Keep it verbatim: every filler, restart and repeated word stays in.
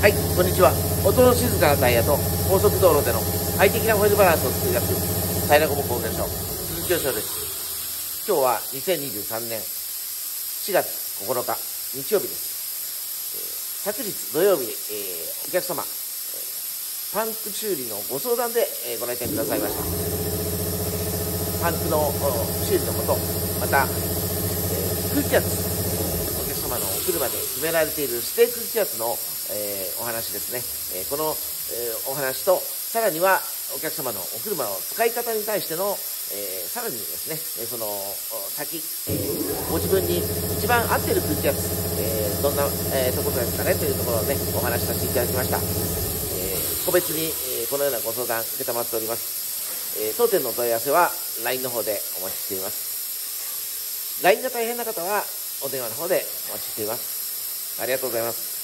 はい、こんにちは。音の静かなタイヤと高速道路での快適なホイールバランスを作り出すタイヤ工房工業所、鈴木京翔です。今日はにせんにじゅうさんねんしがつここのか日曜日です。昨日土曜日に、えー、お客様、パンク修理のご相談で、えー、ご来店くださいました。パンクの修理のこと、また、えー、空気圧、お客様のお車で決められている指定空気圧のえー、お話ですね、えー、この、えー、お話とさらにはお客様のお車の使い方に対しての、えー、さらにですね、えー、その先、えー、ご自分に一番合ってる空気圧、えー、どんな、えー、ところですかねというところをねお話しさせていただきました。えー、個別に、えー、このようなご相談承っております。えー、当店の問い合わせは ライン の方でお待ちしています。 ライン が大変な方はお電話の方でお待ちしています。ありがとうございます。